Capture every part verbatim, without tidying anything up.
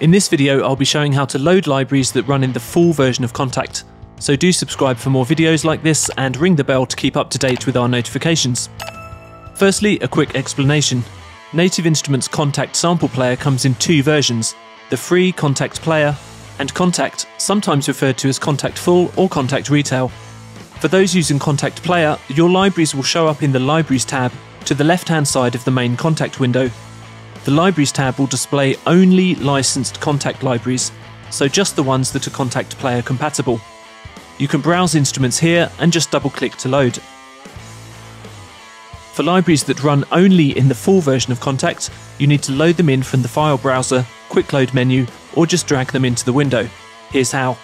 In this video, I'll be showing how to load libraries that run in the full version of Kontakt, so do subscribe for more videos like this and ring the bell to keep up to date with our notifications. Firstly, a quick explanation. Native Instruments Kontakt Sample Player comes in two versions, the free Kontakt Player and Kontakt, sometimes referred to as Kontakt Full or Kontakt Retail. For those using Kontakt Player, your libraries will show up in the Libraries tab to the left-hand side of the main Kontakt window. The Libraries tab will display only licensed Kontakt libraries, so just the ones that are Kontakt Player compatible. You can browse instruments here and just double-click to load. For libraries that run only in the full version of Kontakt, you need to load them in from the file browser, quick load menu, or just drag them into the window. Here's how.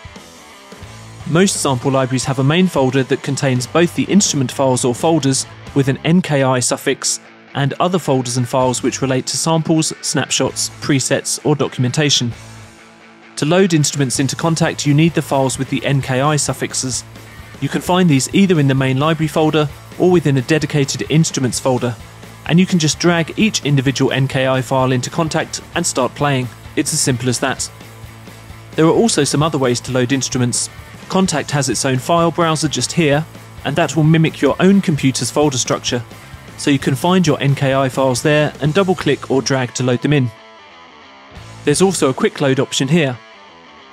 Most sample libraries have a main folder that contains both the instrument files or folders with an N K I suffix and other folders and files which relate to samples, snapshots, presets or documentation. To load instruments into Kontakt, you need the files with the N K I suffixes. You can find these either in the main library folder or within a dedicated instruments folder, and you can just drag each individual N K I file into Kontakt and start playing. It's as simple as that. There are also some other ways to load instruments. Kontakt has its own file browser just here, and that will mimic your own computer's folder structure, so you can find your N K I files there and double-click or drag to load them in. There's also a quick load option here,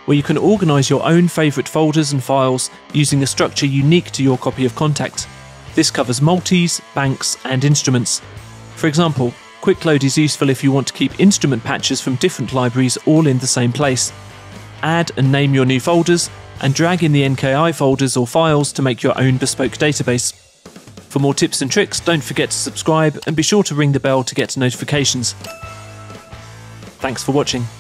where you can organise your own favourite folders and files using a structure unique to your copy of Kontakt. This covers multis, banks and instruments. For example, quick load is useful if you want to keep instrument patches from different libraries all in the same place. Add and name your new folders and drag in the N K I folders or files to make your own bespoke database. For more tips and tricks, don't forget to subscribe and be sure to ring the bell to get notifications. Thanks for watching.